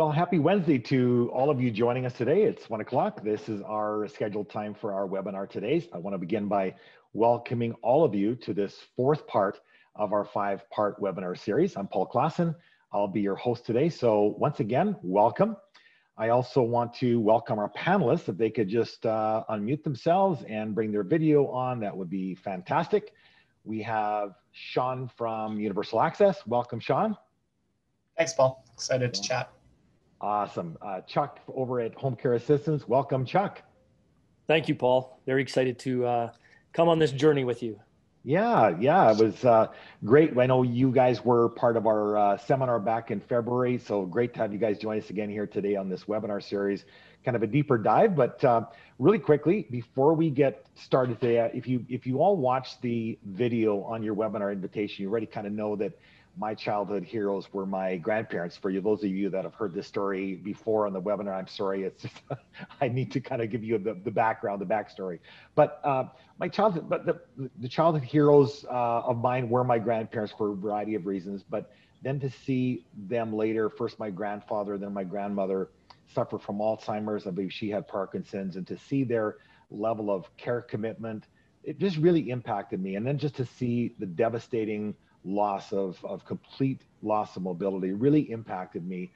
Well, happy Wednesday to all of you joining us today. It's 1 o'clock. This is our scheduled time for our webinar today. I want to begin by welcoming all of you to this fourth part of our five-part webinar series. I'm Paul Klassen. I'll be your host today. So once again, welcome. I also want to welcome our panelists. If they could just unmute themselves and bring their video on, that would be fantastic. We have Sean from Universal Access. Welcome, Sean. Thanks, Paul. Excited to chat. Awesome. Chuck over at Home Care Assistance. Welcome, Chuck. Thank you, Paul. Very excited to come on this journey with you. Yeah, it was great. I know you guys were part of our seminar back in February, so great to have you guys join us again here today on this webinar series. Kind of a deeper dive, but really quickly, before we get started today, if you all watched the video on your webinar invitation, you already kind of know that my childhood heroes were my grandparents. For you, those of you that have heard this story before on the webinar, I'm sorry, it's just, I need to kind of give you the background, the backstory. But the childhood heroes of mine were my grandparents for a variety of reasons. But then to see them later, first my grandfather, then my grandmother suffered from Alzheimer's. I believe she had Parkinson's, and to see their level of care commitment, it just really impacted me. And then just to see the devastating loss of complete loss of mobility really impacted me.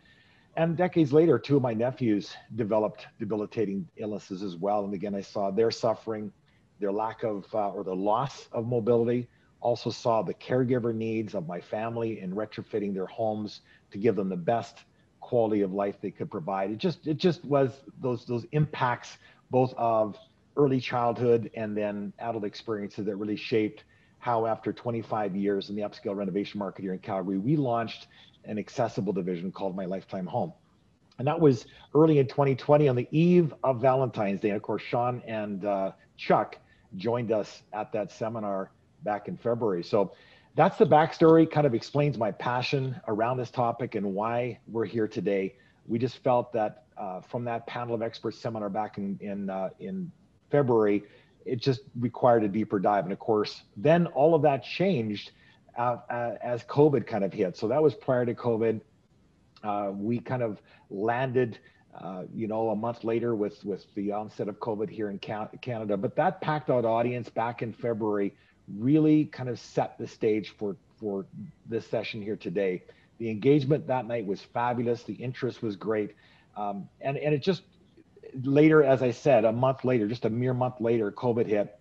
And decades later, two of my nephews developed debilitating illnesses as well. And again, I saw their suffering, their lack of or the loss of mobility. Also saw the caregiver needs of my family in retrofitting their homes to give them the best quality of life they could provide. It just was those impacts, both of early childhood and then adult experiences, that really shaped how after 25 years in the upscale renovation market here in Calgary, we launched an accessible division called My Lifetime Home. And that was early in 2020 on the eve of Valentine's Day. And of course, Sean and Chuck joined us at that seminar back in February. So that's the backstory, kind of explains my passion around this topic and why we're here today. We just felt that from that panel of experts seminar back in February, it just required a deeper dive. And of course, then all of that changed as COVID kind of hit. So that was prior to COVID. We kind of landed, you know, a month later with the onset of COVID here in Canada. But that packed out audience back in February really kind of set the stage for this session here today. The engagement that night was fabulous. The interest was great. And it just, later, as I said, a month later, just a mere month later, COVID hit,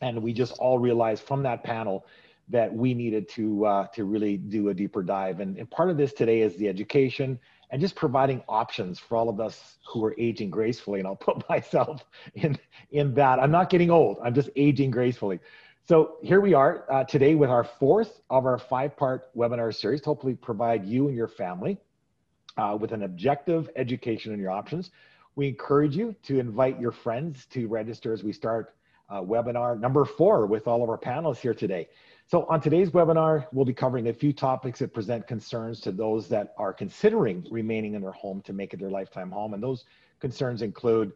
and we just all realized from that panel that we needed to really do a deeper dive. And part of this today is the education and just providing options for all of us who are aging gracefully. And I'll put myself in that. I'm not getting old. I'm just aging gracefully. So here we are today with our fourth of our five-part webinar series to hopefully provide you and your family with an objective education and your options. We encourage you to invite your friends to register as we start webinar number 4 with all of our panelists here today. So on today's webinar, we'll be covering a few topics that present concerns to those that are considering remaining in their home to make it their lifetime home. And those concerns include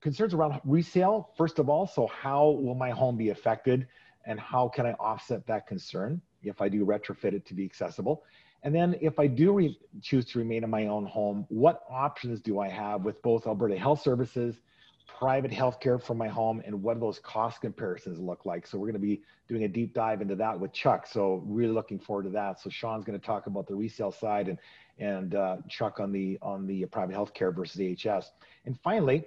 concerns around resale, first of all. So how will my home be affected, and how can I offset that concern if I do retrofit it to be accessible? And then if I do choose to remain in my own home, what options do I have with both Alberta Health Services, private healthcare for my home, and what do those cost comparisons look like? So we're gonna be doing a deep dive into that with Chuck. So really looking forward to that. So Sean's gonna talk about the resale side, and Chuck on the private healthcare versus AHS. And finally,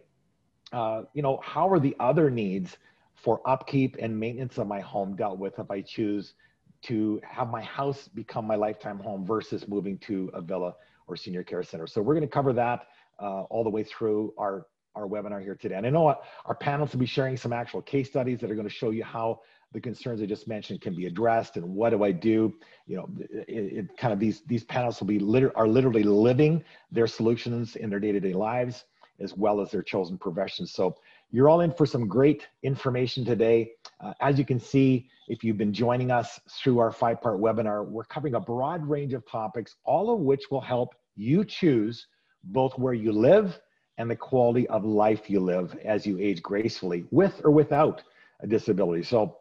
you know, how are the other needs for upkeep and maintenance of my home dealt with if I choose to have my house become my lifetime home versus moving to a villa or senior care center? So we're going to cover that all the way through our webinar here today. And I know our panelists will be sharing some actual case studies that are going to show you how the concerns I just mentioned can be addressed, and what do I do? You know, it kind of these panelists will be literally living their solutions in their day-to-day lives as well as their chosen professions. So you're all in for some great information today. As you can see, if you've been joining us through our five-part webinar, we're covering a broad range of topics, all of which will help you choose both where you live and the quality of life you live as you age gracefully, with or without a disability. So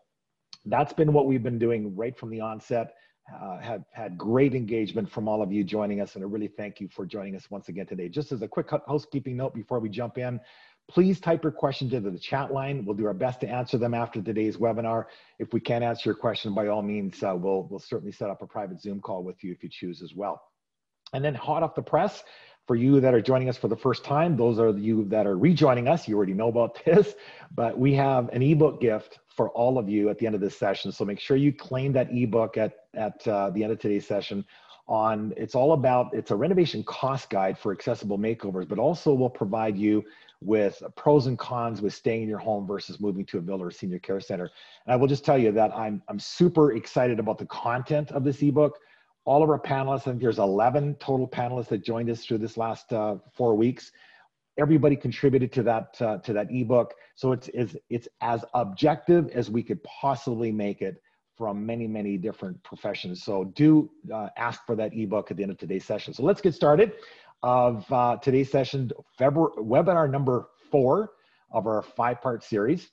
that's been what we've been doing right from the onset. Had great engagement from all of you joining us, and I really thank you for joining us once again today. Just as a quick housekeeping note before we jump in, please type your questions into the chat line. We'll do our best to answer them after today's webinar. If we can't answer your question, by all means, we'll certainly set up a private Zoom call with you if you choose as well. And then hot off the press, for you that are joining us for the first time, those are you that are rejoining us, you already know about this, but we have an ebook gift for all of you at the end of this session. So make sure you claim that ebook at the end of today's session. It's a renovation cost guide for accessible makeovers, but also will provide you with pros and cons with staying in your home versus moving to a villa or senior care center. And I will just tell you that I'm super excited about the content of this ebook. All of our panelists, I think there's 11 total panelists that joined us through this last 4 weeks. Everybody contributed to that ebook. So it's as objective as we could possibly make it from many, many different professions. So do ask for that ebook at the end of today's session. So let's get started of today's session, webinar number 4 of our 5-part series.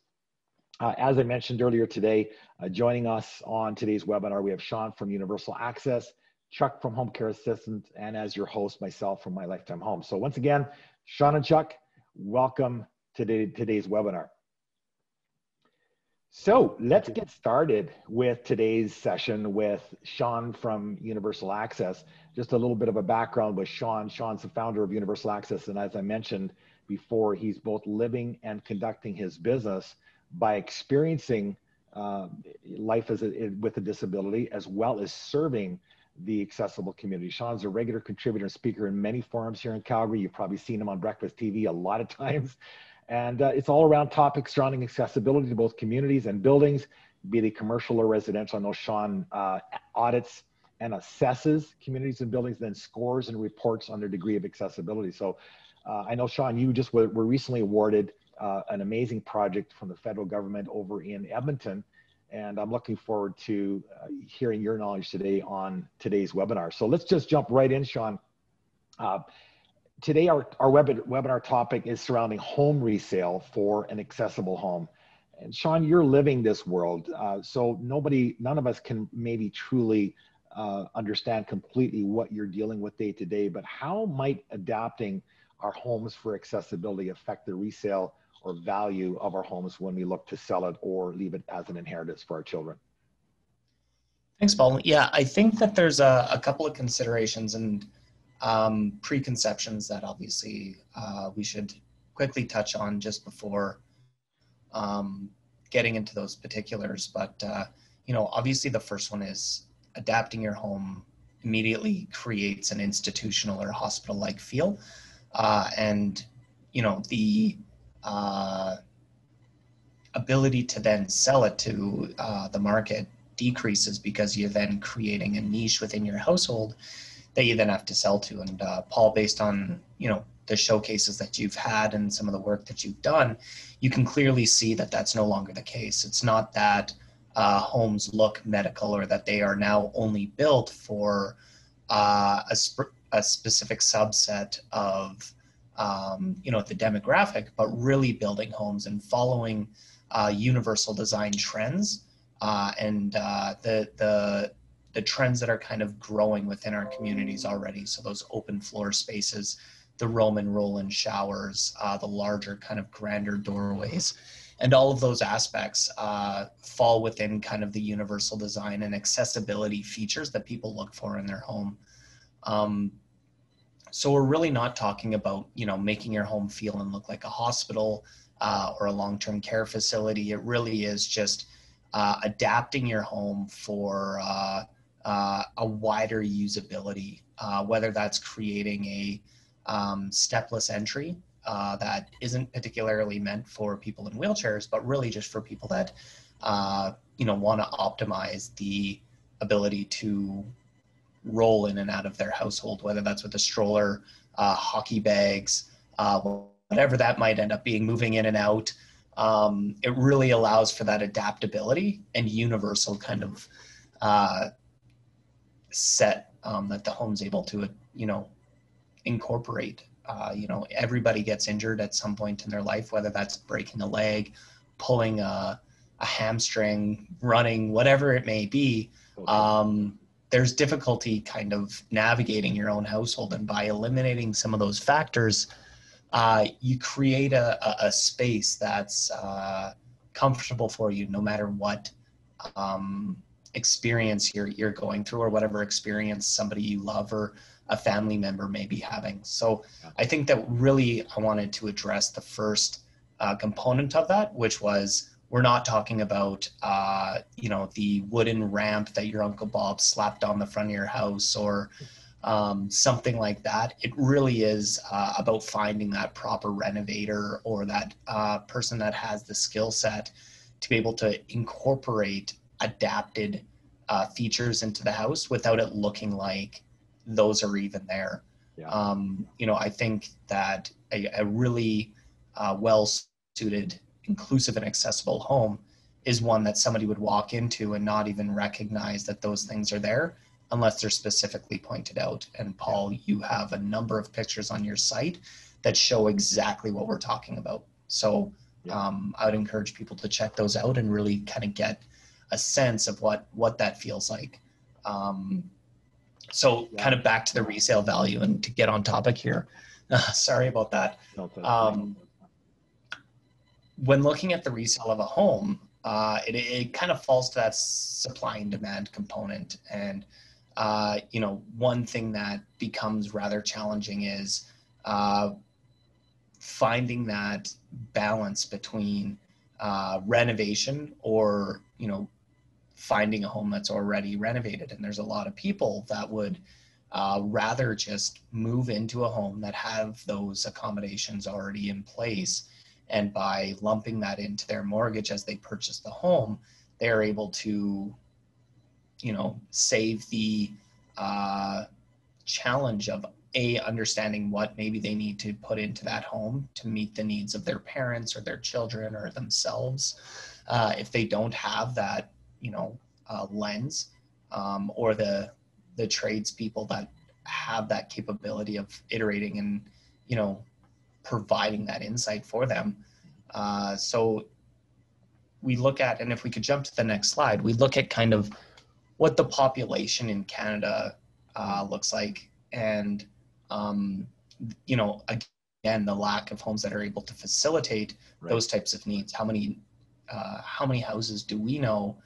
As I mentioned earlier today, joining us on today's webinar, we have Sean from Universal Access, Chuck from Home Care Assistance, and as your host, myself from My Lifetime Home. So once again, Sean and Chuck, welcome to today's webinar. So let's get started with today's session with Sean from Universal Access. Just a little bit of a background with Sean. Sean's the founder of Universal Access, and as I mentioned before, he's both living and conducting his business by experiencing life as with a disability, as well as serving the accessible community. Sean's a regular contributor and speaker in many forums here in Calgary. You've probably seen him on Breakfast TV a lot of times. And it's all around topics surrounding accessibility to both communities and buildings, be they commercial or residential. I know Sean audits and assesses communities and buildings, then scores and reports on their degree of accessibility. So I know, Sean, you just were recently awarded an amazing project from the federal government over in Edmonton. And I'm looking forward to hearing your knowledge today on today's webinar. So let's just jump right in, Sean. Today, our webinar topic is surrounding home resale for an accessible home. And Sean, you're living this world. So none of us can maybe truly understand completely what you're dealing with day to day, but how might adapting our homes for accessibility affect the resale or value of our homes when we look to sell it or leave it as an inheritance for our children? Thanks, Paul. Yeah, I think that there's a couple of considerations and preconceptions that obviously we should quickly touch on just before getting into those particulars. But, you know, obviously the first one is adapting your home immediately creates an institutional or hospital-like feel. And, you know, the ability to then sell it to the market decreases because you're then creating a niche within your household that you then have to sell to. And Paul, based on, you know, the showcases that you've had and some of the work that you've done, you can clearly see that that's no longer the case. It's not that homes look medical or that they are now only built for a specific subset of you know, the demographic, but really building homes and following universal design trends and the trends that are kind of growing within our communities already. So those open floor spaces, the roam and roll in showers, the larger kind of grander doorways, and all of those aspects fall within kind of the universal design and accessibility features that people look for in their home. So we're really not talking about, you know, making your home feel and look like a hospital or a long-term care facility. It really is just adapting your home for a wider usability, whether that's creating a stepless entry that isn't particularly meant for people in wheelchairs, but really just for people that, you know, want to optimize the ability to roll in and out of their household, whether that's with a stroller, hockey bags, whatever that might end up being, moving in and out. It really allows for that adaptability and universal kind of set that the home's able to, you know, incorporate. You know, everybody gets injured at some point in their life, whether that's breaking a leg, pulling a hamstring, running, whatever it may be. there's difficulty kind of navigating your own household. And by eliminating some of those factors, you create a space that's comfortable for you, no matter what experience you're going through, or whatever experience somebody you love or a family member may be having. So I think that really I wanted to address the first component of that, which was we're not talking about, you know, the wooden ramp that your Uncle Bob slapped on the front of your house or something like that. It really is about finding that proper renovator or that person that has the skill set to be able to incorporate adapted features into the house without it looking like those are even there. Yeah. You know, I think that a really well-suited, inclusive and accessible home is one that somebody would walk into and not even recognize that those things are there unless they're specifically pointed out. And Paul, you have a number of pictures on your site that show exactly what we're talking about. So I would encourage people to check those out and really kind of get a sense of what that feels like. So kind of back to the resale value and to get on topic here. Sorry about that. When looking at the resale of a home, it kind of falls to that supply and demand component. And, you know, one thing that becomes rather challenging is finding that balance between renovation or, you know, finding a home that's already renovated. And there's a lot of people that would rather just move into a home that have those accommodations already in place. And by lumping that into their mortgage as they purchase the home, they're able to, you know, save the challenge of understanding what maybe they need to put into that home to meet the needs of their parents or their children or themselves. If they don't have that, you know, lens or the tradespeople that have that capability of iterating and, you know, providing that insight for them. So we look at, and if we could jump to the next slide, we look at kind of what the population in Canada looks like. And, you know, again, the lack of homes that are able to facilitate those types of needs. How many houses do we know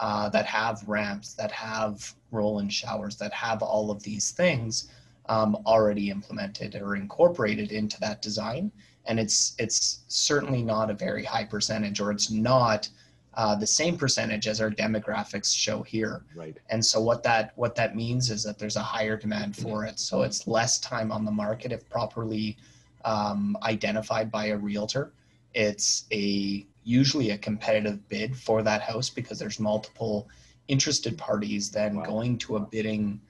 that have ramps, that have roll-in showers, that have all of these things already implemented or incorporated into that design? And it's certainly not a very high percentage, or it's not the same percentage as our demographics show here. Right. And so what that means is that there's a higher demand for it. So it's less time on the market if properly identified by a realtor. It's usually a competitive bid for that house because there's multiple interested parties then going to a bidding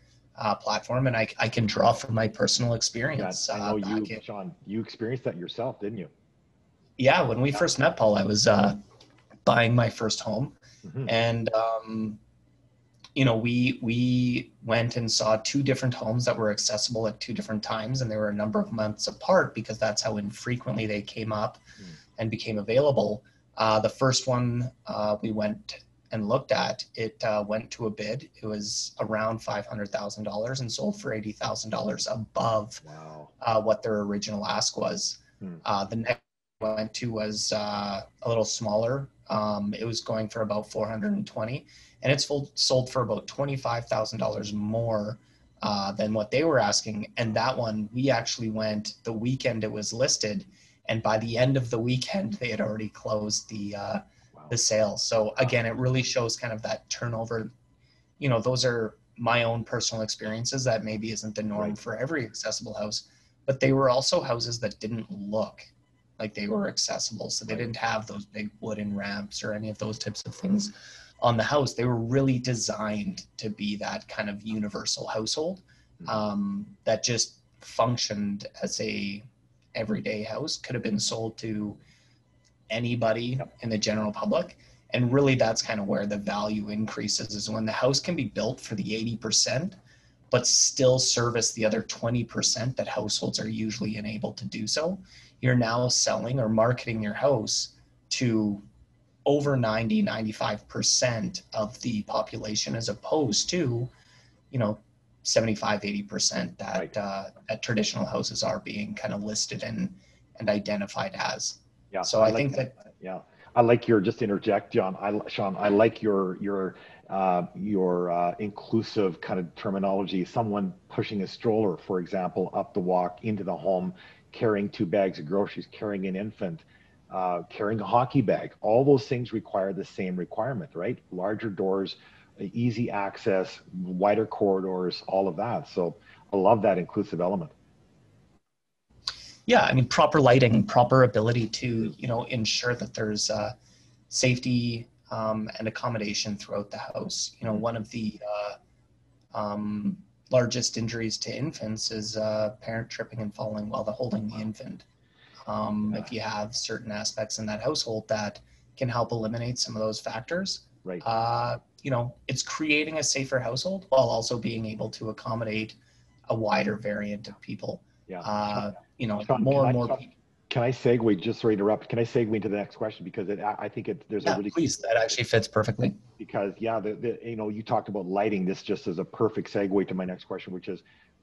platform. And I can draw from my personal experience. I know Sean, you experienced that yourself, didn't you? Yeah. When we first met, Paul, I was buying my first home. Mm-hmm. And, you know, we went and saw two different homes that were accessible at two different times. And they were a number of months apart because that's how infrequently they came up and became available. The first one we went and looked at, it went to a bid. It was around $500,000 and sold for $80,000 above what their original ask was. The next one I went to was a little smaller. It was going for about $420,000, and it's sold for about $25,000 more than what they were asking. And that one, we actually went the weekend it was listed, and by the end of the weekend, they had already closed the sale. So again, it really shows kind of that turnover. You know, those are my own personal experiences. That maybe isn't the norm for every accessible house, but they were also houses that didn't look like they were accessible. So they didn't have those big wooden ramps or any of those types of things on the house. They were really designed to be that kind of universal household that just functioned as a everyday house, could have been sold to anybody in the general public. And really that's kind of where the value increases, is when the house can be built for the 80%, but still service the other 20% that households are usually unable to do so. You're now selling or marketing your house to over 90-95% of the population, as opposed to, you know, 75–80% that right. At traditional houses are being kind of listed and identified as. Yeah. So I think that. Yeah. I like your, just interject, John. Sean, I like your inclusive kind of terminology. Someone pushing a stroller, for example, up the walk into the home, carrying 2 bags of groceries, carrying an infant, carrying a hockey bag. All those things require the same requirement, right? Larger doors, easy access, wider corridors, all of that. So I love that inclusive element. Yeah, I mean, proper lighting, proper ability to, you know, ensure that there's safety and accommodation throughout the house. You know, one of the largest injuries to infants is a parent tripping and falling while they're holding the infant. If you have certain aspects in that household that can help eliminate some of those factors, right. You know, it's creating a safer household while also being able to accommodate a wider variant of people. Yeah. You know, Sean, more and more people. Can I segue, just sorry to interrupt, can I segue into the next question? Because I think there's a really please, that actually fits perfectly. Because yeah, you know, you talked about lighting. This just is a perfect segue to my next question, which is,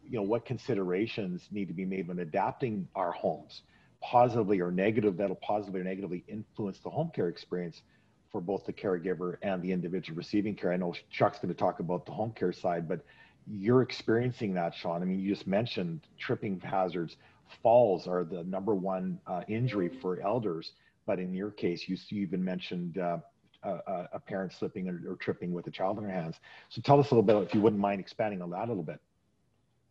you know, what considerations need to be made when adapting our homes, positively or negative, that'll positively or negatively influence the home care experience for both the caregiver and the individual receiving care. I know Chuck's going to talk about the home care side, but you're experiencing that, Sean. I mean, you just mentioned tripping hazards. Falls are the #1 injury for elders, but in your case, you even mentioned a parent slipping or tripping with a child in their hands. So tell us a little bit, if you wouldn't mind expanding on that a little bit.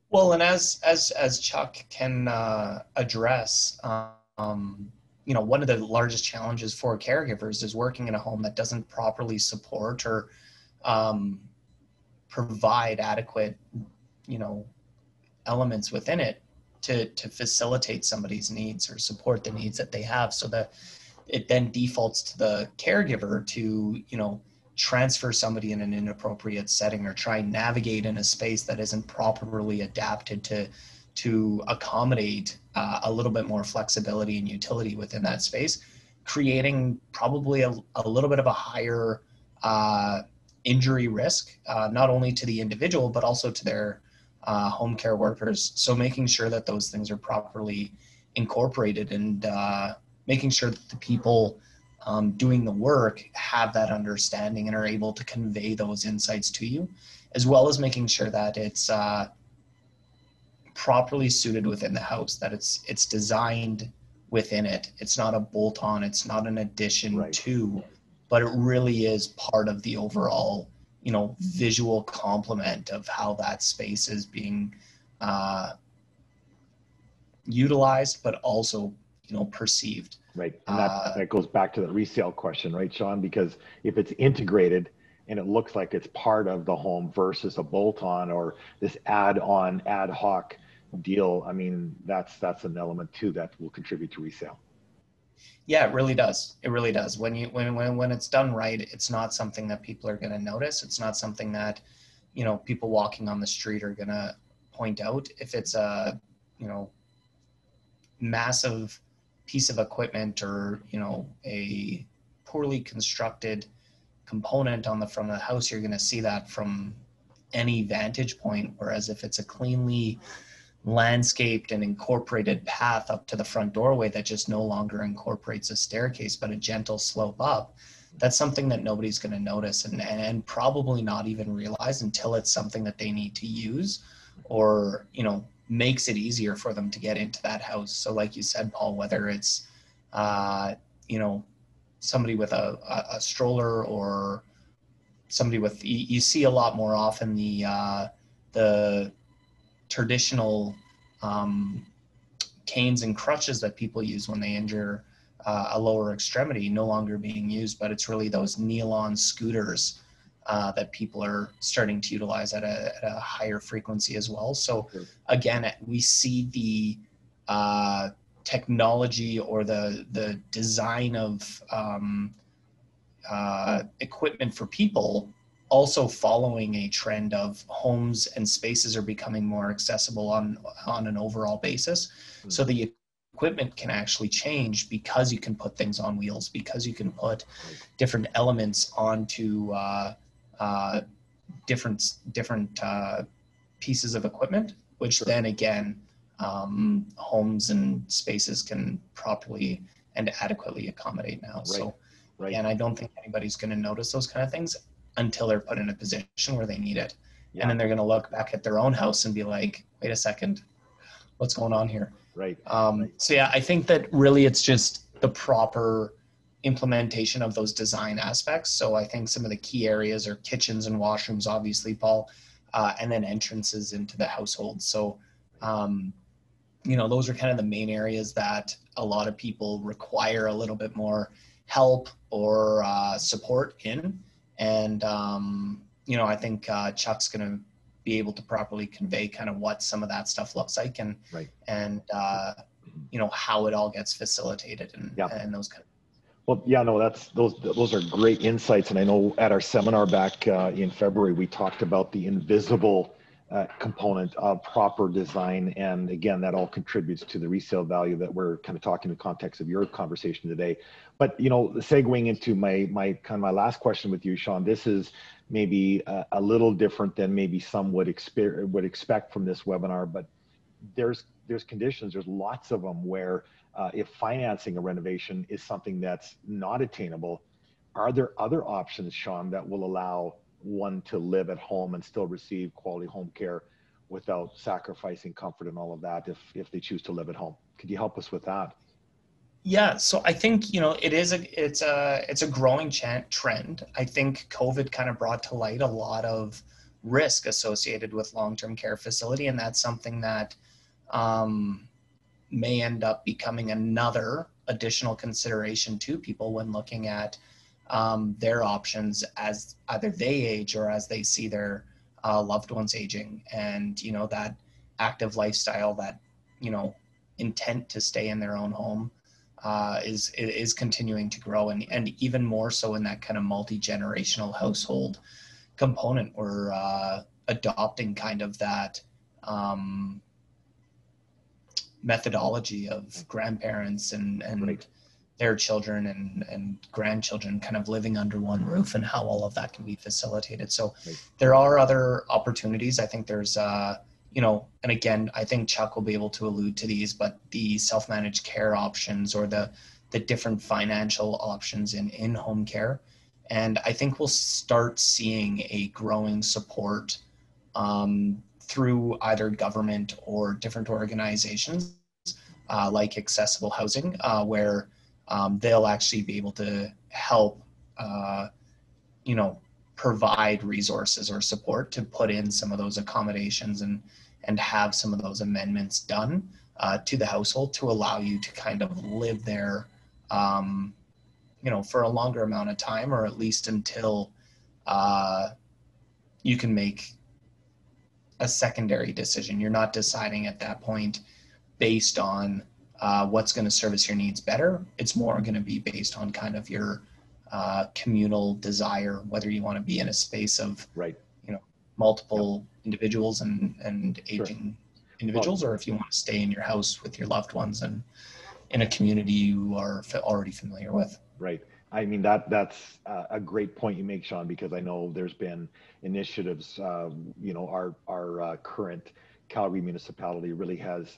Well, and as Chuck can address, you know, one of the largest challenges for caregivers is working in a home that doesn't properly support or provide adequate, you know, elements within it to facilitate somebody's needs or support the needs that they have, so that it then defaults to the caregiver to, you know, transfer somebody in an inappropriate setting or try and navigate in a space that isn't properly adapted to accommodate a little bit more flexibility and utility within that space, creating probably a little bit of a higher injury risk, not only to the individual, but also to their home care workers. So making sure that those things are properly incorporated and making sure that the people doing the work have that understanding and are able to convey those insights to you, as well as making sure that it's properly suited within the house, that it's designed within it. It's not a bolt on, it's not an addition right. to, but it really is part of the overall, you know, visual complement of how that space is being utilized, but also, you know, perceived. Right, and that goes back to the resale question, right, Sean? Because if it's integrated and it looks like it's part of the home versus a bolt-on or this add-on, ad hoc deal, I mean, that's an element too that will contribute to resale. Yeah, it really does. It really does. When it's done right, it's not something that people are going to notice. It's not something that, you know, people walking on the street are going to point out. If it's a, you know, massive piece of equipment or, you know, a poorly constructed component on the front of the house, you're going to see that from any vantage point. Whereas if it's a cleanly landscaped and incorporated path up to the front doorway that just no longer incorporates a staircase but a gentle slope up, that's something that nobody's going to notice and probably not even realize until it's something that they need to use or, you know, makes it easier for them to get into that house. So like you said, Paul, whether it's you know, somebody with a stroller or somebody with, you see a lot more often the traditional canes and crutches that people use when they injure a lower extremity, no longer being used, but it's really those nylon scooters that people are starting to utilize at a higher frequency as well. So again, we see the technology or the design of equipment for people also following a trend of homes and spaces are becoming more accessible on an overall basis. Mm-hmm. So the equipment can actually change because you can put things on wheels, because you can put different elements onto different pieces of equipment, which sure. Then again, homes and spaces can properly and adequately accommodate now. Right. So, right. And I don't think anybody's going to notice those kind of things until they're put in a position where they need it. Yeah. And then they're going to look back at their own house and be like, wait a second, what's going on here? Right. So yeah, I think that really it's just the proper implementation of those design aspects. So I think some of the key areas are kitchens and washrooms, obviously, Paul, and then entrances into the household. So, you know, those are kind of the main areas that a lot of people require a little bit more help or support in. And, you know, I think Chuck's going to be able to properly convey kind of what some of that stuff looks like and, right. and you know, how it all gets facilitated and, yeah. and those kind of. Well, yeah, no, that's those are great insights. And I know at our seminar back in February, we talked about the invisible component of proper design. And again, that all contributes to the resale value that we're kind of talking in the context of your conversation today. But, you know, segueing into my last question with you, Sean, this is maybe a little different than maybe some would expect from this webinar, but there's conditions, there's lots of them where if financing a renovation is something that's not attainable, are there other options, Sean, that will allow one to live at home and still receive quality home care without sacrificing comfort and all of that if they choose to live at home? Could you help us with that? Yeah, so I think, you know, it's a growing trend. I think COVID kind of brought to light a lot of risk associated with long-term care facility, and that's something that may end up becoming another additional consideration to people when looking at their options as either they age or as they see their loved ones aging. And, you know, that active lifestyle, that, you know, intent to stay in their own home is continuing to grow, and even more so in that kind of multi-generational household component. We're adopting kind of that methodology of grandparents and right. their children and grandchildren kind of living under one roof, and how all of that can be facilitated. So right. there are other opportunities. I think there's, you know, and again, I think Chuck will be able to allude to these, but the self-managed care options or the different financial options in home care. And I think we'll start seeing a growing support through either government or different organizations like Accessible Housing, where they'll actually be able to help, you know, provide resources or support to put in some of those accommodations and have some of those amendments done to the household to allow you to kind of live there, you know, for a longer amount of time, or at least until you can make a secondary decision. You're not deciding at that point based on what's going to service your needs better. It's more going to be based on kind of your communal desire, whether you want to be in a space of, right. you know, multiple yep. individuals and aging sure. individuals, well, or if you want to stay in your house with your loved ones and in a community you are already familiar with. Right. I mean, that's a great point you make, Sean, because I know there's been initiatives, you know, our current Calgary municipality really has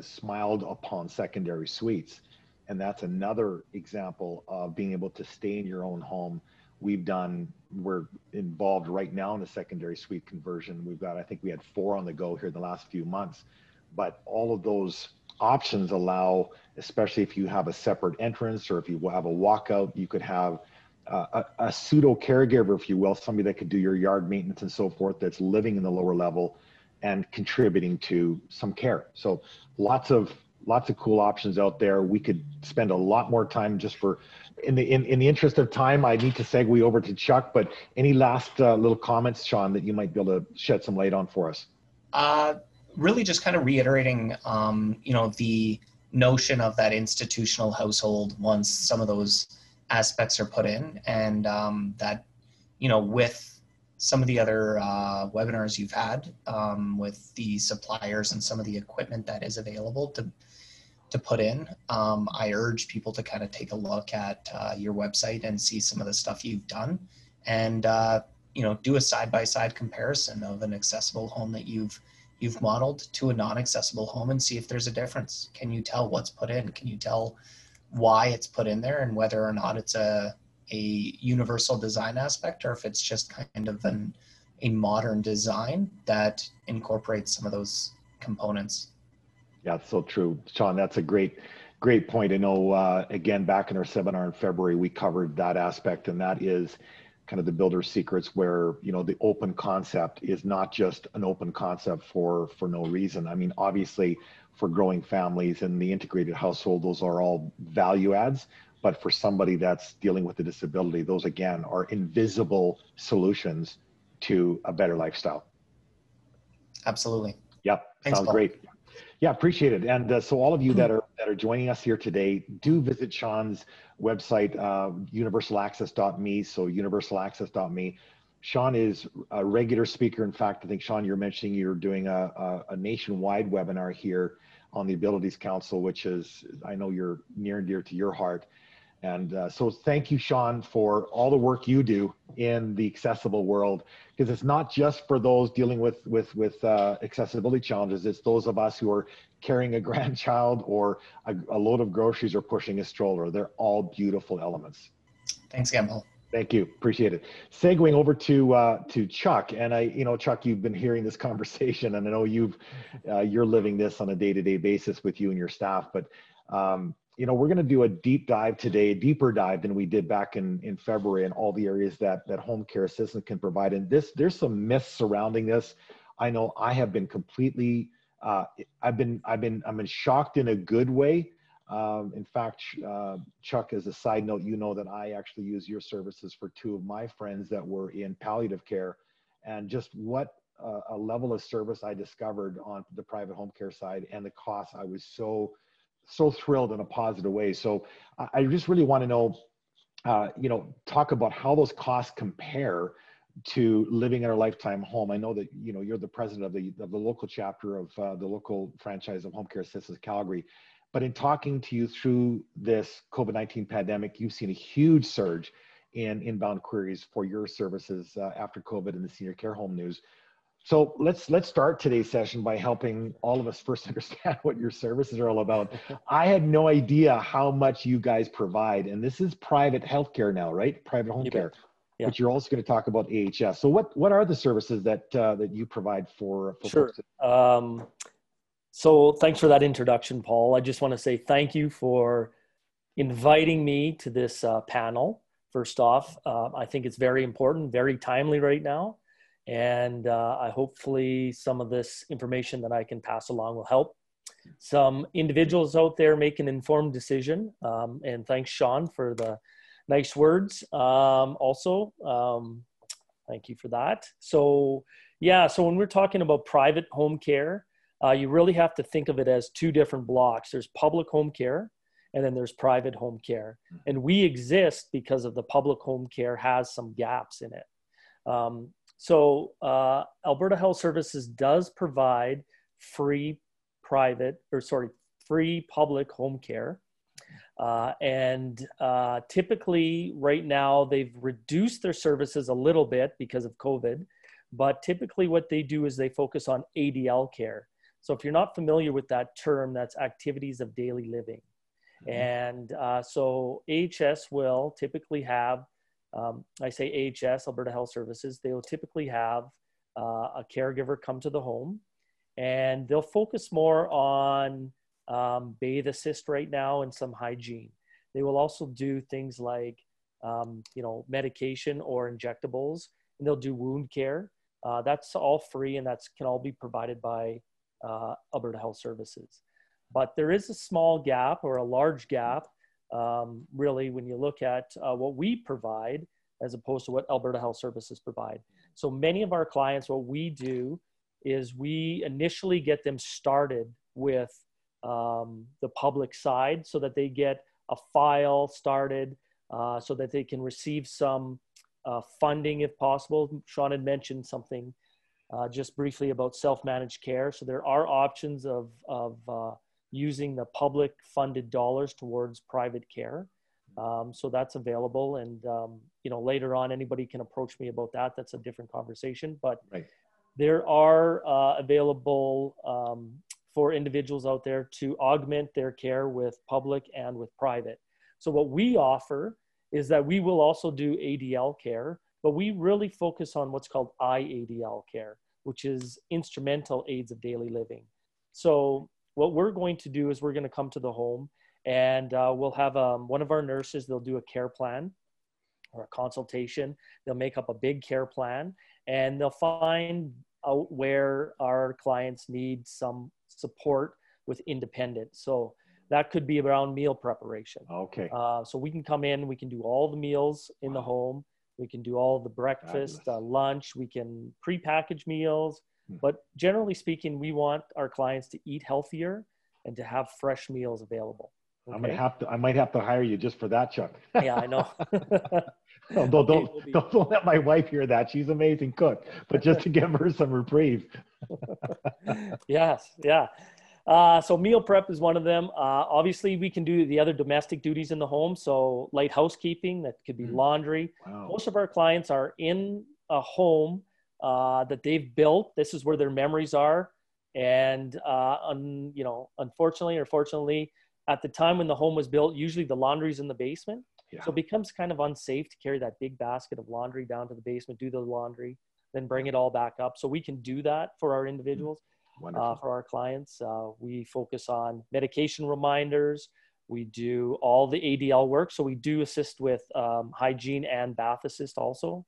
smiled upon secondary suites. And that's another example of being able to stay in your own home. We're involved right now in a secondary suite conversion. I think we had 4 on the go here in the last few months, but all of those options allow, especially if you have a separate entrance or if you have a walkout, you could have a pseudo caregiver, if you will, somebody that could do your yard maintenance and so forth, that's living in the lower level and contributing to some care. So lots of cool options out there. We could spend a lot more time just in the interest of time, I need to segue over to Chuck, but any last little comments, Sean, that you might be able to shed some light on for us? Really just kind of reiterating, you know, the notion of that institutional household once some of those aspects are put in, and that, you know, with some of the other webinars you've had with the suppliers and some of the equipment that is available to put in. I urge people to kind of take a look at your website and see some of the stuff you've done. And you know, do a side-by-side comparison of an accessible home that you've modeled to a non-accessible home and see if there's a difference. Can you tell what's put in? Can you tell why it's put in there and whether or not it's a universal design aspect or if it's just kind of a modern design that incorporates some of those components? Yeah, so true. Sean, that's a great point. I know, again, back in our seminar in February, we covered that aspect, and that is kind of the builder's secrets, where, you know, the open concept is not just an open concept for no reason. I mean, obviously, for growing families and the integrated household, those are all value adds. But for somebody that's dealing with a disability, those, again, are invisible solutions to a better lifestyle. Absolutely. Yep. Thanks, sounds Paul. Great. Yeah, appreciate it. And so all of you that are joining us here today, do visit Sean's website, universalaccess.me. So universalaccess.me. Sean is a regular speaker. In fact, I think, Sean, you're mentioning you're doing a nationwide webinar here on the Abilities Council, which is, I know, you're near and dear to your heart. And so thank you, Sean, for all the work you do in the accessible world, because it's not just for those dealing with accessibility challenges. It's those of us who are carrying a grandchild or a load of groceries or pushing a stroller. They're all beautiful elements. Thanks, Campbell. Thank you. Appreciate it. Segueing over to Chuck, and Chuck, you've been hearing this conversation, and I know you're living this on a day-to-day basis with you and your staff, but we're going to do a deeper dive than we did back in February, in all the areas that home care assistance can provide. And there's some myths surrounding this. I know I have been completely, I've been shocked in a good way. In fact, Chuck, as a side note, you know that I actually use your services for two of my friends that were in palliative care, and just what a level of service I discovered on the private home care side, and the cost. I was so thrilled in a positive way. So I just really want to know, talk about how those costs compare to living in our Lifetime Home. I know that, you're the president of the local chapter of the local franchise of Home Care Assistance Calgary. But in talking to you through this COVID-19 pandemic, you've seen a huge surge in inbound queries for your services after COVID and the senior care home news. So let's start today's session by helping all of us first understand what your services are all about. I had no idea how much you guys provide, and this is private healthcare now, right? Private home care, yeah. But you're also going to talk about AHS. So what are the services that you provide for sure. So thanks for that introduction, Paul. I just want to say thank you for inviting me to this panel. First off, I think it's very important, very timely right now. And I hopefully some of this information that I can pass along will help some individuals out there make an informed decision. And thanks, Sean, for the nice words. Thank you for that. So yeah, so when we're talking about private home care, you really have to think of it as two different blocks. There's public home care, and then there's private home care. And we exist because of the public home care has some gaps in it. So Alberta Health Services does provide free public home care. And typically right now they've reduced their services a little bit because of COVID, but typically what they do is they focus on ADL care. So if you're not familiar with that term, that's activities of daily living. Mm-hmm. And so AHS will typically have I say AHS, Alberta Health Services, they will typically have a caregiver come to the home, and they'll focus more on bathe assist right now and some hygiene. They will also do things like, medication or injectables, and they'll do wound care. That's all free, and that can all be provided by Alberta Health Services. But there is a small gap, or a large gap, really when you look at what we provide as opposed to what Alberta Health Services provide. So many of our clients, what we do is we initially get them started with the public side so that they get a file started so that they can receive some funding if possible. Sean had mentioned something just briefly about self-managed care. So there are options of using the public funded dollars towards private care. So that's available. And, you know, later on, anybody can approach me about that. That's a different conversation, but right. There are available for individuals out there to augment their care with public and with private. So what we offer is that we will also do ADL care, but we really focus on what's called IADL care, which is instrumental aids of daily living. So what we're going to do is we're going to come to the home and we'll have one of our nurses, they'll do a care plan or a consultation. They'll make up a big care plan and they'll find out where our clients need some support with independence. So that could be around meal preparation. Okay. So we can come in, we can do all the meals in the home. We can do all the breakfast, lunch, we can prepackage meals. But generally speaking, we want our clients to eat healthier and to have fresh meals available. Okay? I might have to hire you just for that, Chuck. Yeah, I know. No, don't let my wife hear that. She's an amazing cook, but just to give her some reprieve. Yes, yeah. So meal prep is one of them. Obviously, we can do the other domestic duties in the home. So light housekeeping, that could be laundry. Wow. Most of our clients are in a home that they've built. This is where their memories are. And, you know, unfortunately or fortunately, at the time when the home was built, usually the laundry's in the basement. Yeah. So it becomes kind of unsafe to carry that big basket of laundry down to the basement, do the laundry, then bring it all back up. So we can do that for our individuals. For our clients. We focus on medication reminders. We do all the ADL work. So we do assist with hygiene and bath assist also.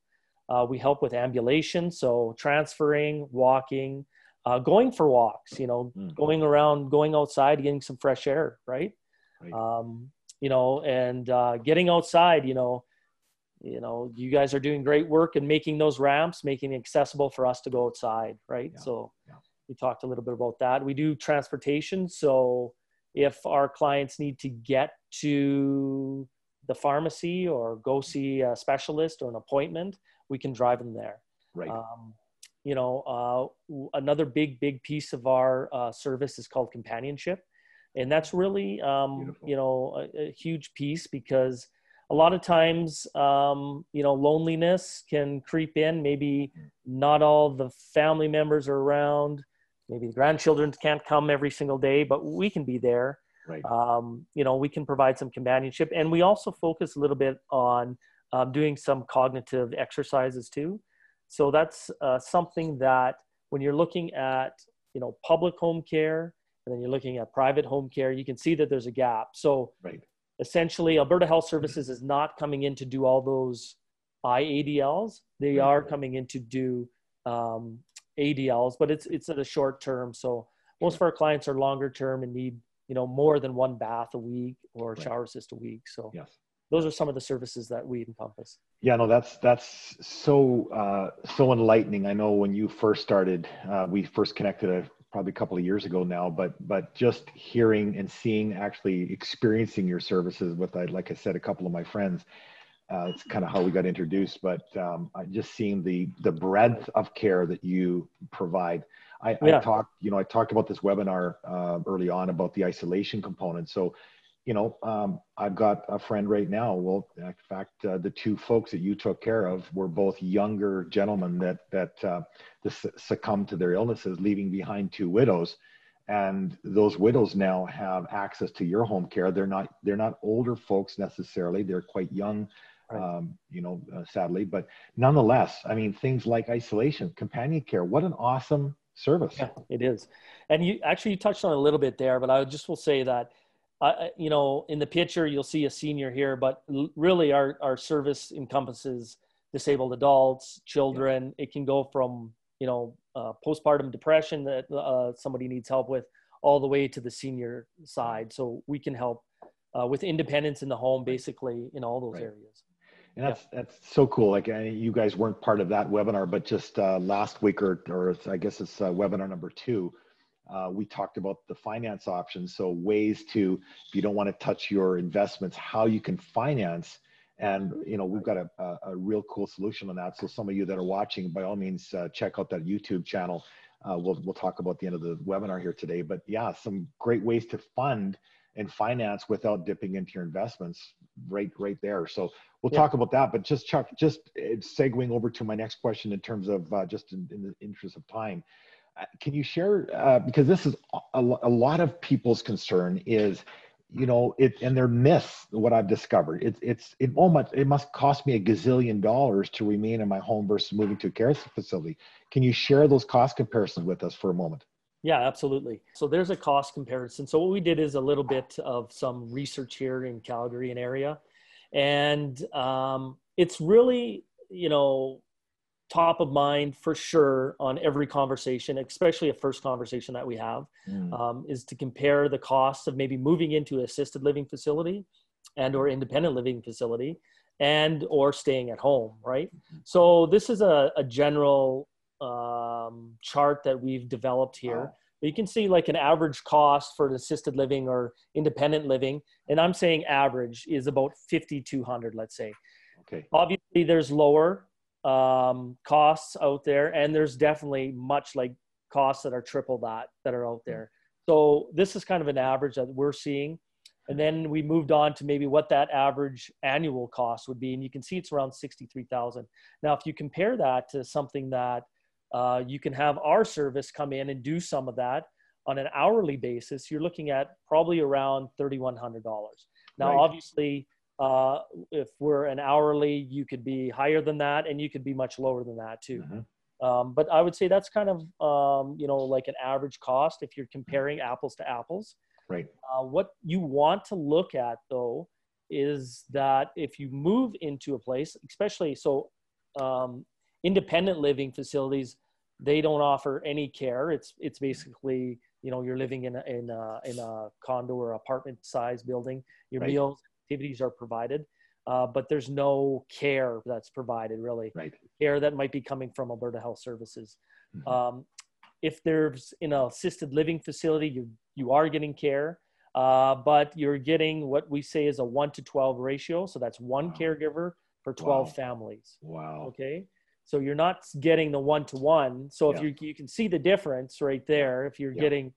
We help with ambulation. So transferring, walking, going for walks, you know, going around, going outside, getting some fresh air, right? You know, and getting outside, you know, you guys are doing great work in making those ramps, making it accessible for us to go outside, right? Yeah. So we talked a little bit about that. We do transportation. So if our clients need to get to the pharmacy or go see a specialist or an appointment, we can drive them there. Right. You know, another big piece of our service is called companionship. And that's really, you know, a huge piece because a lot of times, you know, loneliness can creep in. Maybe not all the family members are around. Maybe the grandchildren can't come every single day, but we can be there. Right. You know, we can provide some companionship. And we also focus a little bit on doing some cognitive exercises too. So that's something that when you're looking at, you know, public home care, and then you're looking at private home care, you can see that there's a gap. So essentially, Alberta Health Services is not coming in to do all those IADLs. They are coming in to do ADLs, but it's at a short term. So most of our clients are longer term and need, you know, more than one bath a week or a shower assist a week. So those are some of the services that we encompass. Yeah, no, that's so, so enlightening. I know when you first started, we first connected probably a couple of years ago now, but just hearing and seeing, actually experiencing your services with, like I said, a couple of my friends, it's kind of how we got introduced, but just seeing the breadth of care that you provide. I talked about this webinar early on about the isolation component. So, you know, I've got a friend right now. Well, in fact, the two folks that you took care of were both younger gentlemen that succumbed to their illnesses, leaving behind two widows. And those widows now have access to your home care. They're not older folks necessarily. They're quite young, you know, sadly, but nonetheless, I mean, things like isolation, companion care, what an awesome service. Yeah, it is. And you touched on it a little bit there, but I just will say that, you know, in the picture, you'll see a senior here, but really our service encompasses disabled adults, children. It can go from, you know, postpartum depression that somebody needs help with, all the way to the senior side. So we can help with independence in the home, basically in all those areas. And that's so cool. Like you guys weren't part of that webinar, but just last week or I guess it's webinar number 2, we talked about the finance options. So ways to, if you don't want to touch your investments, how you can finance. And, you know, we've got a real cool solution on that. So some of you that are watching, by all means, check out that YouTube channel. We'll talk about the end of the webinar here today. But yeah, some great ways to fund and finance without dipping into your investments right there. So we'll talk about that, but just Chuck, just segueing over to my next question in terms of just in the interest of time, can you share, because this is a lot of people's concern is, you know, and they're myths, what I've discovered. It must cost me $1 gazillion to remain in my home versus moving to a care facility. Can you share those cost comparisons with us for a moment? Yeah, absolutely. So there's a cost comparison. So what we did is a little bit of some research here in Calgary and area. And it's really, you know, top of mind for sure on every conversation, especially a first conversation that we have, is to compare the cost of maybe moving into an assisted living facility and or independent living facility and or staying at home, right? So this is a general chart that we've developed here. Wow. But you can see like an average cost for an assisted living or independent living, and I'm saying average, is about $5,200, let's say. Okay. Obviously there's lower costs out there, and there's definitely much like costs that are triple that are out there. So this is kind of an average that we're seeing, and then we moved on to maybe what that average annual cost would be, and you can see it's around $63,000. Now if you compare that to something that you can have our service come in and do some of that on an hourly basis, you're looking at probably around $3,100. Now right. Obviously if we're an hourly, you could be higher than that, and you could be much lower than that too. Mm-hmm. But I would say that's kind of, you know, like an average cost if you're comparing apples to apples. Right. What you want to look at though, is that if you move into a place, especially so independent living facilities, they don't offer any care. It's basically, you know, you're living in a condo or apartment size building, your right. meals, activities are provided, but there's no care that's provided really. Right. Care that might be coming from Alberta Health Services. Mm-hmm. If there's in an assisted living facility, you are getting care, but you're getting what we say is a 1-to-12 ratio. So that's one wow. caregiver for 12 wow. families. Wow. Okay. So you're not getting the 1-to-1. So if you can see the difference right there, if you're getting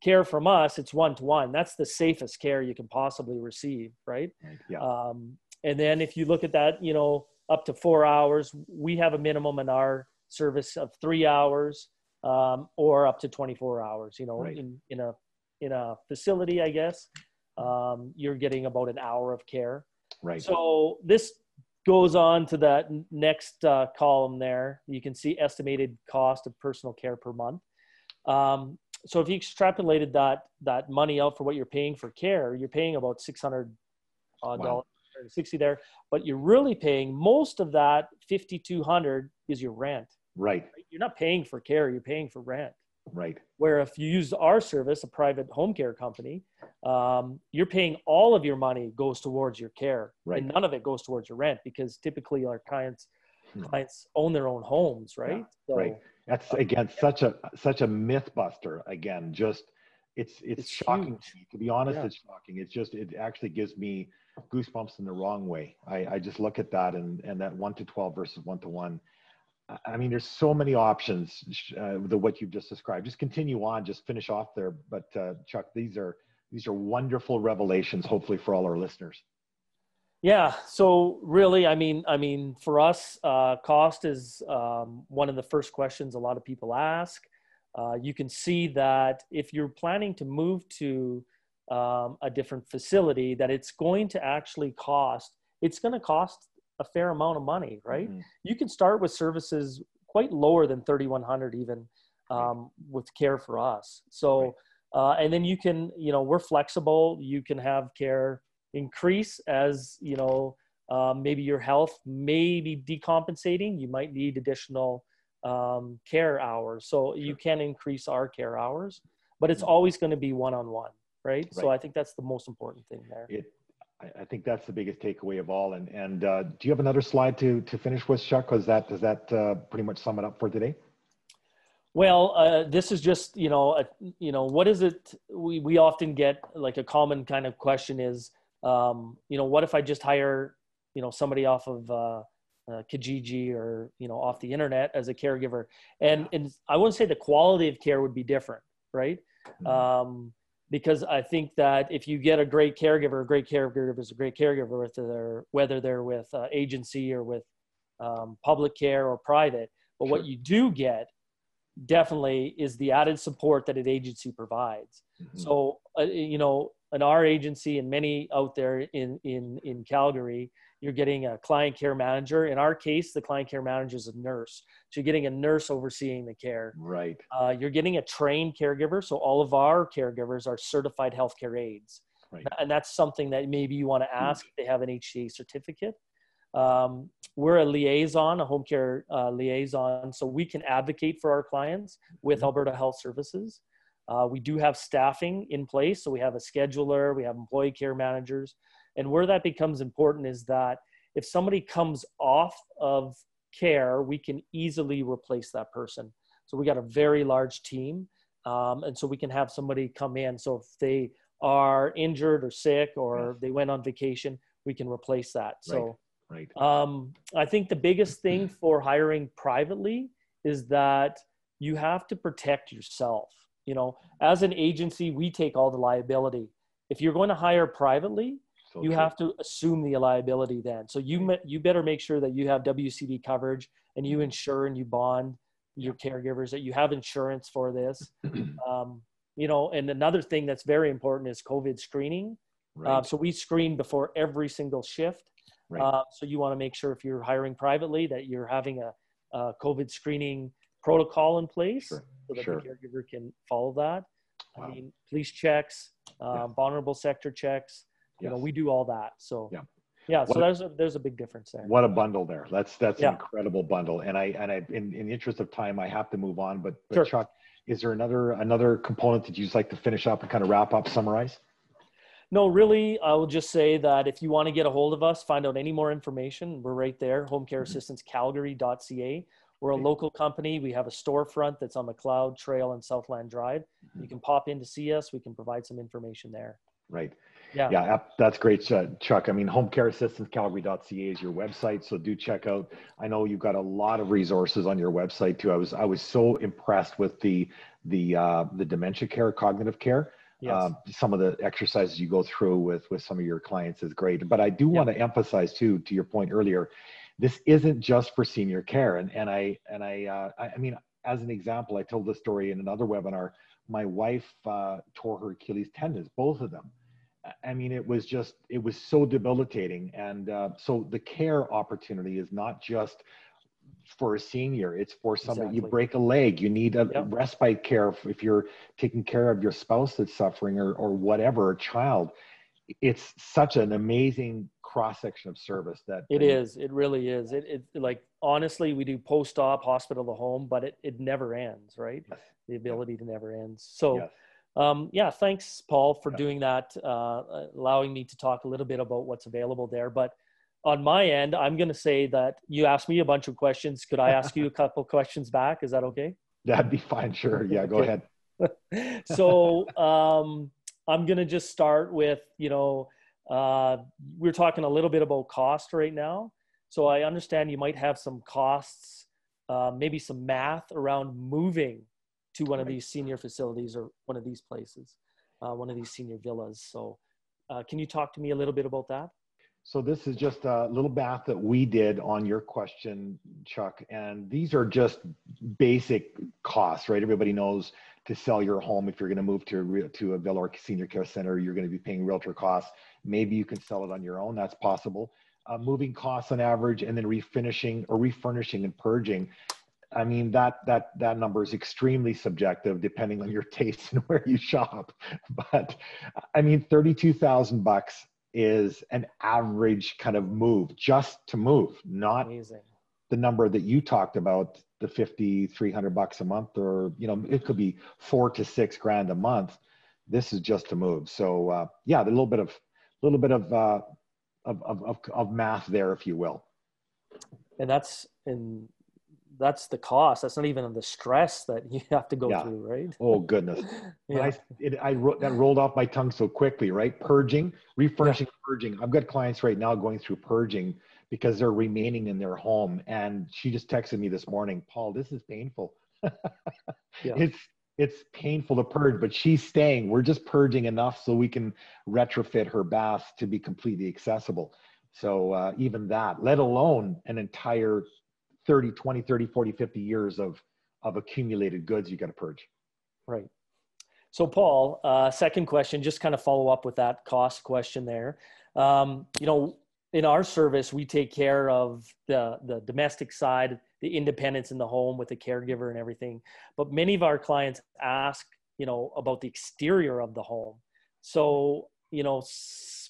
care from us, it's 1-to-1. That's the safest care you can possibly receive, right? Yeah. And then if you look at that, you know, up to 4 hours, we have a minimum in our service of 3 hours or up to 24 hours, you know, right. in a facility, I guess, you're getting about an hour of care. Right. So this goes on to that next column there. You can see estimated cost of personal care per month. So if you extrapolated that money out for what you're paying for care, you're paying about $600, wow. $60 there, but you're really paying most of that $5,200 is your rent. Right. You're not paying for care, you're paying for rent. Right. Where if you use our service, a private home care company, you're paying all of your money goes towards your care, right. and none of it goes towards your rent, because typically our clients own their own homes, right? Yeah, so, right. That's again such a myth buster. Again, just it's shocking huge. To me. To be honest, yeah. it's shocking. It's just it actually gives me goosebumps in the wrong way. I just look at that and that 1-to-12 versus 1-to-1. I mean, there's so many options with what you've just described. Just continue on, just finish off there. But Chuck, these are wonderful revelations, hopefully for all our listeners. Yeah. So really, I mean, for us, cost is one of the first questions a lot of people ask. You can see that if you're planning to move to a different facility, that it's going to cost a fair amount of money, right? Mm-hmm. You can start with services quite lower than $3,100 even right. with care for us. So, right. And then you can, you know, we're flexible. You can have care increase as, you know, maybe your health may be decompensating. You might need additional care hours. So sure. you can increase our care hours, but it's always going to be one-on-one, right? So I think that's the most important thing there. I think that's the biggest takeaway of all. And do you have another slide to finish with, Chuck? Does that pretty much sum it up for today? Well, this is just, you know, what is it? We often get like a common kind of question is, you know, what if I just hire, you know, somebody off of Kijiji or, you know, off the internet as a caregiver? And I wouldn't say the quality of care would be different, right? Mm-hmm. because I think that if you get a great caregiver is a great caregiver, whether they're with agency or with public care or private. But what you do get definitely is the added support that an agency provides. Mm-hmm. So, you know, in our agency and many out there in Calgary, you're getting a client care manager. In our case, the client care manager is a nurse. So you're getting a nurse overseeing the care. Right. You're getting a trained caregiver. So all of our caregivers are certified healthcare aides. Right. And that's something that maybe you want to ask if they have an HCA certificate. We're a liaison, a home care liaison. So we can advocate for our clients with Alberta Health Services. We do have staffing in place. So we have a scheduler, we have employee care managers. And where that becomes important is that if somebody comes off of care, we can easily replace that person. So we got a very large team. And so we can have somebody come in. So if they are injured or sick or they went on vacation, we can replace that. So right. I think the biggest thing for hiring privately is that you have to protect yourself. You know, as an agency, we take all the liability. If you're going to hire privately, you have to assume the liability then. So you better make sure that you have WCB coverage and you insure and you bond your caregivers, that you have insurance for this. You know, and another thing that's very important is COVID screening. Right. So we screen before every single shift. Right. So you want to make sure if you're hiring privately that you're having a COVID screening protocol in place. Sure. So that the caregiver can follow that. Wow. I mean, police checks, vulnerable sector checks, you know, we do all that. So so there's a big difference there. What a bundle there. That's an incredible bundle. And I in the interest of time, I have to move on, but Chuck, is there another component that you'd like to finish up and kind of wrap up, summarize? No, really, I will just say that if you want to get a hold of us, find out any more information, we're right there, homecareassistancecalgary.ca. We're a local company. We have a storefront that's on McLeod Trail and Southland Drive. You can pop in to see us. We can provide some information there. Right. Yeah. Yeah. That's great, Chuck. I mean, homecareassistancecalgary.ca is your website. So do check out. I know you've got a lot of resources on your website too. I was so impressed with the dementia care, cognitive care. Yes. Some of the exercises you go through with some of your clients is great. But I do want to emphasize too, to your point earlier, this isn't just for senior care. And I mean, as an example, I told this story in another webinar. My wife tore her Achilles tendons, both of them. I mean, it was so debilitating. And so the care opportunity is not just for a senior, it's for somebody. Exactly. You break a leg, you need a respite care. If you're taking care of your spouse that's suffering or whatever, a child, it's such an amazing cross-section of service that it is. It really is. It like, honestly, we do post-op, hospital to home, but it never ends, right? Yes. The ability to never ends. So thanks, Paul, for doing that, allowing me to talk a little bit about what's available there. But on my end, I'm going to say that you asked me a bunch of questions. Could I ask you a couple questions back? Is that okay? That'd be fine. Sure. Yeah, go ahead. So I'm going to just start with, you know, we're talking a little bit about cost right now. So I understand you might have some costs, maybe some math around moving to one of these senior facilities or one of these places, one of these senior villas. So can you talk to me a little bit about that? So this is just a little math that we did on your question, Chuck. And these are just basic costs, right? Everybody knows to sell your home, if you're going to move to a villa or senior care center, you're going to be paying realtor costs. Maybe you can sell it on your own. That's possible. Moving costs on average, and then refinishing or refurnishing and purging. I mean, that number is extremely subjective, depending on your taste and where you shop. But I mean, $32,000 is an average kind of move, just to move, not amazing. The number that you talked about, the $5,300 a month, or, you know, it could be $4,000 to $6,000 a month. This is just to move. So a little bit of math there, if you will. And that's the cost. That's not even the stress that you have to go through, right? Oh, goodness. I rolled off my tongue so quickly, right? Purging, refurnishing, purging. I've got clients right now going through purging because they're remaining in their home. And she just texted me this morning, Paul, this is painful. It's it's painful to purge, but she's staying. We're just purging enough so we can retrofit her bath to be completely accessible. So even that, let alone an entire 30, 20, 30, 40, 50 years of accumulated goods you got to purge. Right. So Paul, second question, just kind of follow up with that cost question there. You know, in our service, we take care of the domestic side, the independence in the home with the caregiver and everything. But many of our clients ask, you know, about the exterior of the home. So, you know,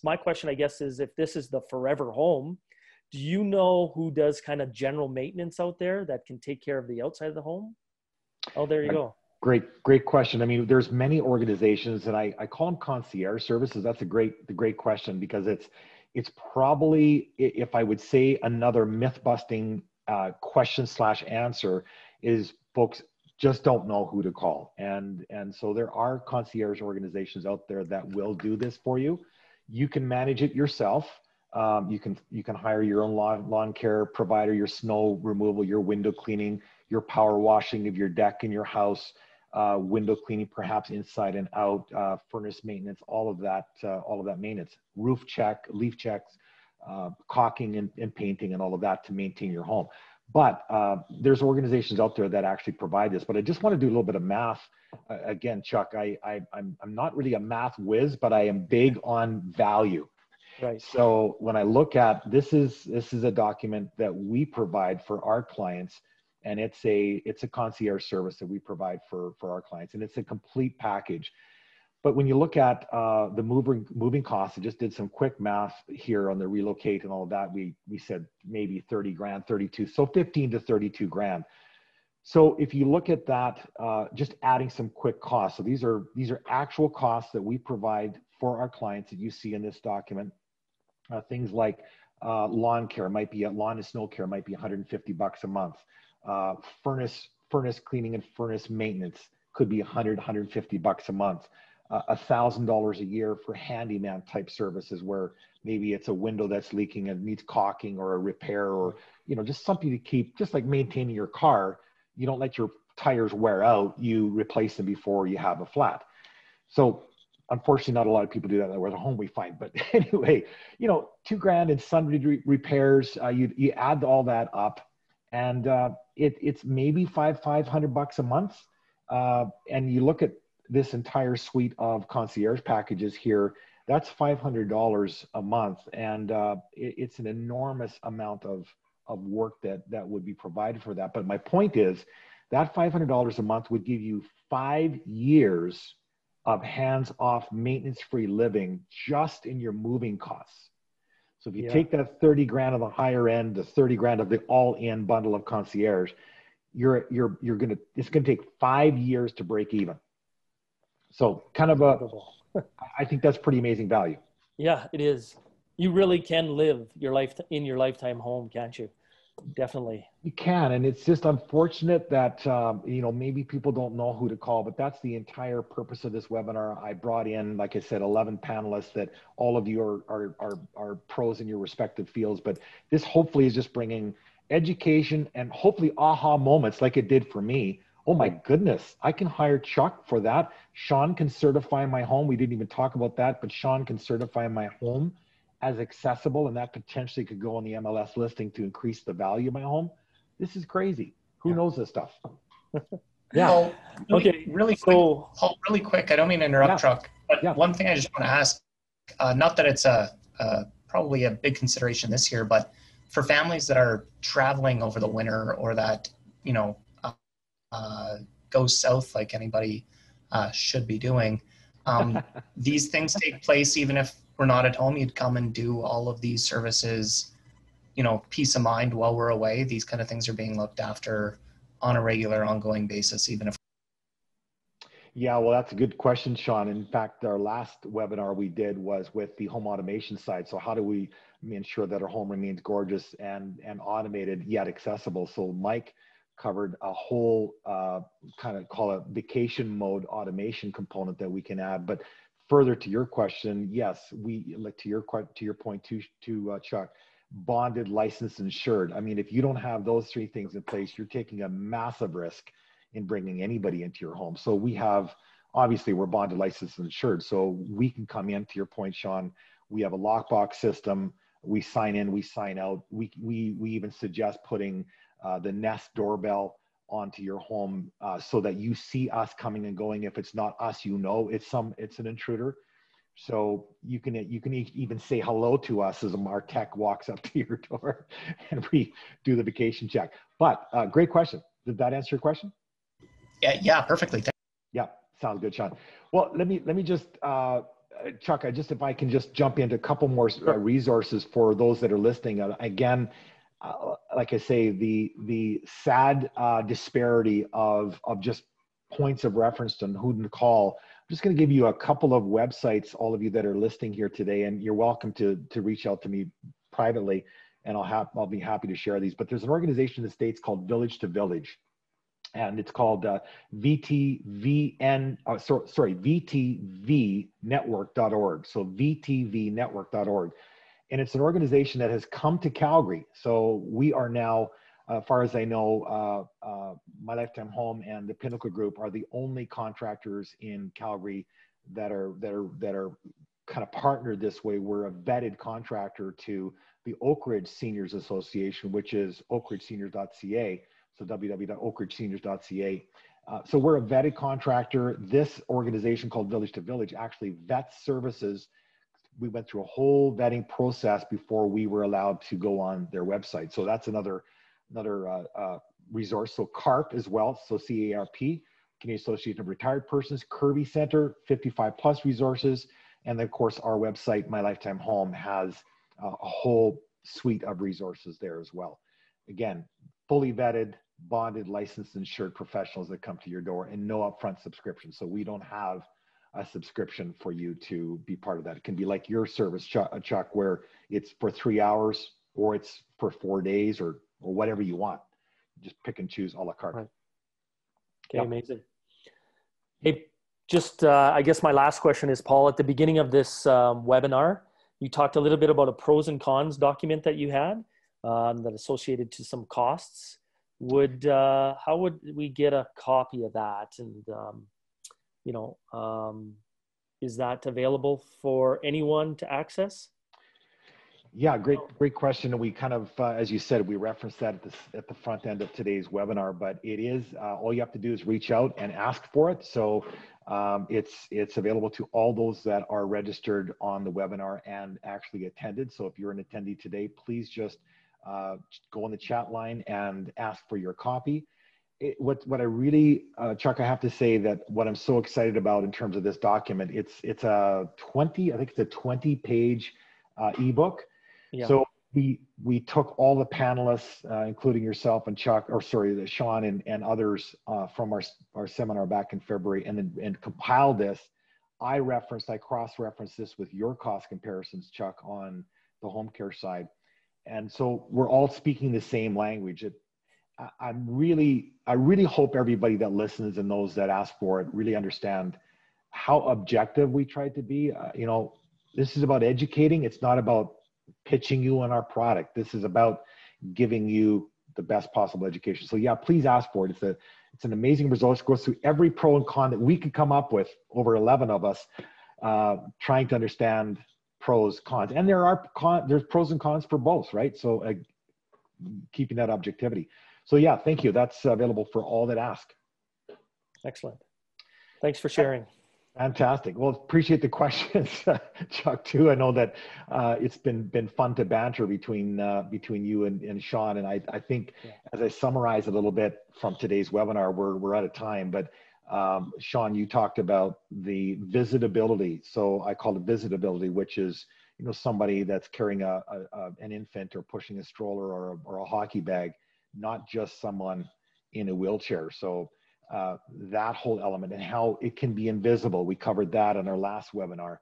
my question, I guess, is if this is the forever home, do you know who does kind of general maintenance out there that can take care of the outside of the home? Oh, there you go. Great question. I mean, there's many organizations, and I call them concierge services. That's a great question, because it's probably, if I would say, another myth-busting question / answer is folks just don't know who to call. And so there are concierge organizations out there that will do this for you. You can manage it yourself. You can hire your own lawn care provider, your snow removal, your window cleaning, your power washing of your deck in your house, window cleaning, perhaps inside and out, furnace maintenance, all of that maintenance, roof check, leaf checks, caulking and painting and all of that to maintain your home. But there's organizations out there that actually provide this. But I just want to do a little bit of math. Again, Chuck, I'm not really a math whiz, but I am big on value. Right. So when I look at this is a document that we provide for our clients, and it's a concierge service that we provide for our clients, and it's a complete package. But when you look at the moving costs, I just did some quick math here on the relocate and all of that. We said maybe 30 grand, 32, so 15 to 32 grand. So if you look at that, just adding some quick costs. So these are actual costs that we provide for our clients that you see in this document. Things like lawn care might be lawn and snow care might be $150 a month. Furnace cleaning and furnace maintenance could be $100, $150 a month. $1,000 a year for handyman type services, where maybe it's a window that's leaking and needs caulking or a repair, or, you know, just something to keep, just like maintaining your car. You don't let your tires wear out, you replace them before you have a flat. So unfortunately, not a lot of people do that with a home, we find. But anyway, you know, $2 grand in sundry repairs, you add all that up, and it's maybe $500 a month. And you look at this entire suite of concierge packages here, that's $500 a month. And it's an enormous amount of work that would be provided for that. But my point is that $500 a month would give you 5 years of hands-off, maintenance-free living just in your moving costs. So if you take that 30 grand of the higher end, the 30 grand of the all-in bundle of concierge, it's gonna take 5 years to break even. So kind of I think that's pretty amazing value. Yeah, it is. You really can live your life in your lifetime home, can't you? Definitely. You can. And it's just unfortunate that, you know, maybe people don't know who to call, but that's the entire purpose of this webinar. I brought in, like I said, 11 panelists that all of you are pros in your respective fields. But this hopefully is just bringing education and hopefully aha moments like it did for me. Oh my goodness, I can hire Chuck for that. Sean can certify my home. We didn't even talk about that, but Sean can certify my home as accessible, and that potentially could go on the MLS listing to increase the value of my home. This is crazy. Who knows this stuff? Yeah. Well, okay. Really quick, so, Paul, really quick. I don't mean to interrupt, Chuck, but one thing I just want to ask, not that it's probably a big consideration this year, but for families that are traveling over the winter or that, you know, go south like anybody should be doing. These things take place even if we're not at home. You'd come and do all of these services, you know, peace of mind while we're away. These kind of things are being looked after on a regular, ongoing basis, even if. Yeah, well, that's a good question, Sean. In fact, our last webinar we did was with the home automation side. So how do we ensure that our home remains gorgeous and automated yet accessible? So Mike covered a whole kind of call it vacation mode automation component that we can add. But further to your question, yes, we to your point to Chuck, bonded, licensed, insured. I mean, if you don't have those three things in place, you're taking a massive risk in bringing anybody into your home. So we have, obviously we're bonded, licensed, and insured. So we can come in, to your point, Sean, we have a lockbox system. We sign in, we sign out. We even suggest putting the Nest doorbell onto your home so that you see us coming and going. If it's not us, you know it's an intruder. So you can even say hello to us as our tech walks up to your door and we do the vacation check. But great question. Did that answer your question? Yeah, perfectly. Yeah, sounds good, Sean. Well, let me just, Chuck, if I can just jump into a couple more resources for those that are listening. Again, like I say, the sad disparity of just points of reference and who to call. I'm just going to give you a couple of websites, all of you that are listening here today, and you're welcome to reach out to me privately, and I'll be happy to share these. But there's an organization in the States called Village to Village, and it's called VTVNetwork.org. So VTVNetwork.org. And it's an organization that has come to Calgary. So we are now, as far as I know, My Lifetime Home and the Pinnacle Group are the only contractors in Calgary that are kind of partnered this way. We're a vetted contractor to the Oak Ridge Seniors Association, which is oakridgeseniors.ca. So www.oakridgeseniors.ca. So we're a vetted contractor. This organization called Village to Village actually vets services. We went through a whole vetting process before we were allowed to go on their website. So that's another resource. So CARP as well. So CARP, Canadian Association of Retired Persons, Kirby Center, 55 plus resources. And then of course our website, My Lifetime Home, has a whole suite of resources there as well. Again, fully vetted, bonded, licensed, insured professionals that come to your door, and no upfront subscription. So we don't have a subscription for you to be part of that. It can be like your service, Chuck, where it's for 3 hours or it's for 4 days or whatever you want. Just pick and choose a la carte. Right. Okay, yep. Amazing. Hey, just I guess my last question is, Paul, at the beginning of this webinar, you talked a little bit about a pros and cons document that you had that associated to some costs. How would we get a copy of that? And is that available for anyone to access? Yeah, great question. And we kind of, as you said, we referenced that at the front end of today's webinar, but it is, all you have to do is reach out and ask for it. So it's available to all those that are registered on the webinar and actually attended. So if you're an attendee today, please just go on the chat line and ask for your copy. What I really, Chuck, I have to say that what I'm so excited about in terms of this document, it's a 20-page ebook. Yeah. So we took all the panelists, including yourself and Sean and others from our seminar back in February, and compiled this. I cross-referenced this with your cost comparisons, Chuck, on the home care side, and so we're all speaking the same language. I really hope everybody that listens and those that ask for it really understand how objective we tried to be. This is about educating. It's not about pitching you on our product. This is about giving you the best possible education. So yeah, please ask for it. It's an amazing resource. It goes through every pro and con that we could come up with, over 11 of us, trying to understand pros, cons. And there's pros and cons for both, right? So keeping that objectivity. So yeah, thank you. That's available for all that ask. Excellent. Thanks for sharing. Fantastic. Well, appreciate the questions, Chuck, too. I know that it's been fun to banter between you and Sean. And I think, yeah, as I summarize a little bit from today's webinar, we're out of time. But Sean, you talked about the visitability. So I call it visitability, which is, somebody that's carrying an infant or pushing a stroller or a hockey bag, not just someone in a wheelchair. So that whole element and how it can be invisible. We covered that on our last webinar.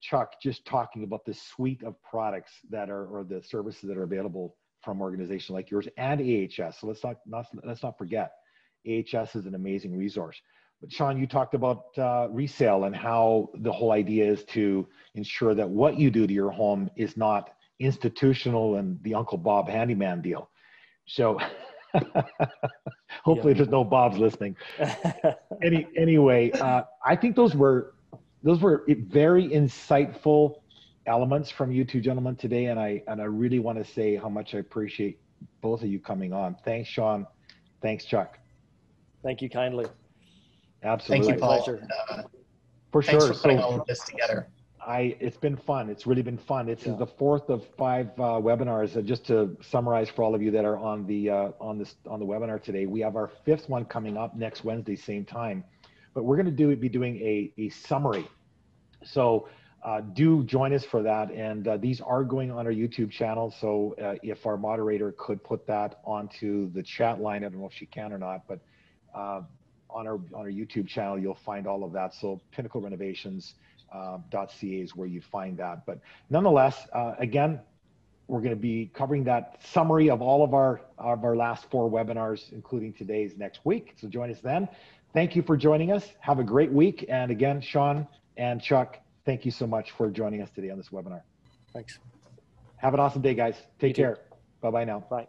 Chuck, just talking about the suite of products or the services that are available from organizations like yours and AHS. So let's not forget, AHS is an amazing resource. But Sean, you talked about resale and how the whole idea is to ensure that what you do to your home is not institutional and the Uncle Bob handyman deal. So Hopefully there's no Bob's listening. Anyway, I think those were very insightful elements from you two gentlemen today, and I really want to say how much I appreciate both of you coming on. Thanks, Sean. Thanks, Chuck. Thank you kindly. Absolutely. Thank you, Paul. Pleasure. For sure. Thanks for putting all of this together. It's been fun. It's really been fun. This is the fourth of five webinars. Just to summarize for all of you that are on the webinar today, we have our fifth one coming up next Wednesday, same time. But we're going to be doing a summary. So do join us for that. And these are going on our YouTube channel. So if our moderator could put that onto the chat line, I don't know if she can or not, but on our YouTube channel, you'll find all of that. So Pinnacle Renovations. .ca is where you find that. But nonetheless, again, we're going to be covering that summary of all of our last four webinars, including today's, next week. So join us then. Thank you for joining us. Have a great week. And again, Sean and Chuck, thank you so much for joining us today on this webinar. Thanks. Have an awesome day, guys. Take care. Bye-bye now. Bye.